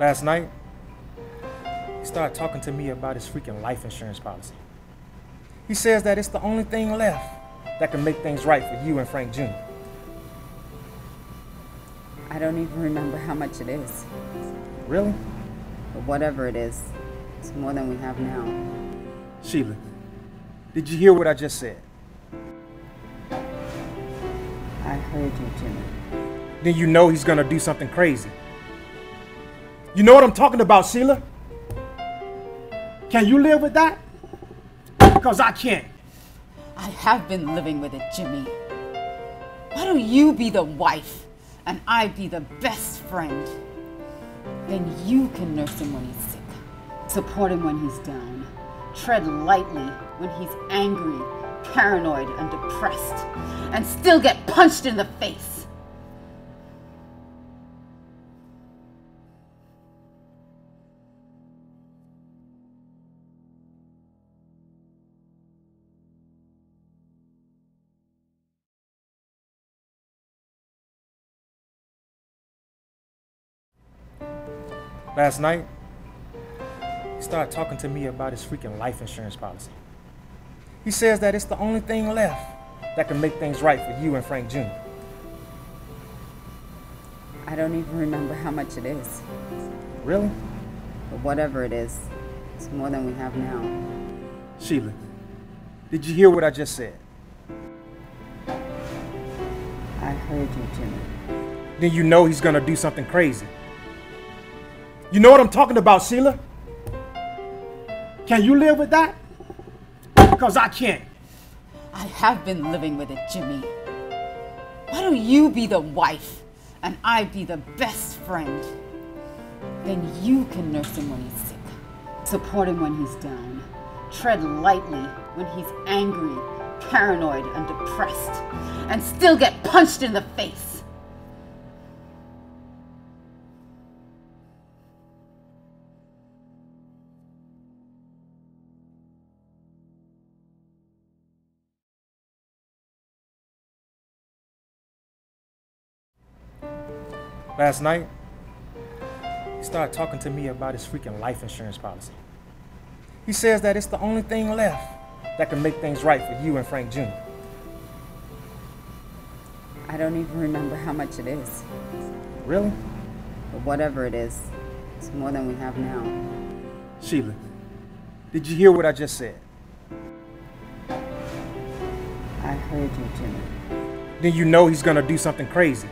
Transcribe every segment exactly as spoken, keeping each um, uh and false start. Last night, he started talking to me about his freaking life insurance policy. He says that it's the only thing left that can make things right for you and Frank Junior I don't even remember how much it is. Really? But whatever it is, it's more than we have now. Sheila, did you hear what I just said? I heard you, Jimmy. Then you know he's gonna do something crazy. You know what I'm talking about, Sheila? Can you live with that? Because I can't. I have been living with it, Jimmy. Why don't you be the wife and I be the best friend? Then you can nurse him when he's sick, support him when he's down, tread lightly when he's angry, paranoid, and depressed, and still get punched in the face. Last night, he started talking to me about his freaking life insurance policy. He says that it's the only thing left that can make things right for you and Frank Junior I don't even remember how much it is. Really? But whatever it is, it's more than we have now. Sheila, did you hear what I just said? I heard you, Jimmy. Then you know he's gonna do something crazy. You know what I'm talking about, Sheila? Can you live with that? Because I can't. I have been living with it, Jimmy. Why don't you be the wife and I be the best friend? Then you can nurse him when he's sick, support him when he's down, tread lightly when he's angry, paranoid, and depressed, and still get punched in the face. Last night, he started talking to me about his freaking life insurance policy. He says that it's the only thing left that can make things right for you and Frank Junior I don't even remember how much it is. Really? But whatever it is, it's more than we have now. Sheila, did you hear what I just said? I heard you, Jimmy. Then you know he's gonna do something crazy.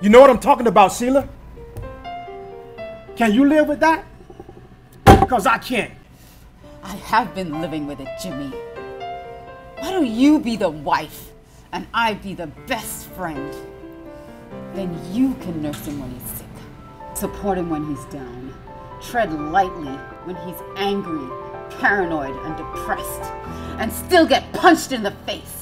You know what I'm talking about, Sheila? Can you live with that? Because I can't. I have been living with it, Jimmy. Why don't you be the wife and I be the best friend? Then you can nurse him when he's sick, support him when he's down, tread lightly when he's angry, paranoid, and depressed, and still get punched in the face.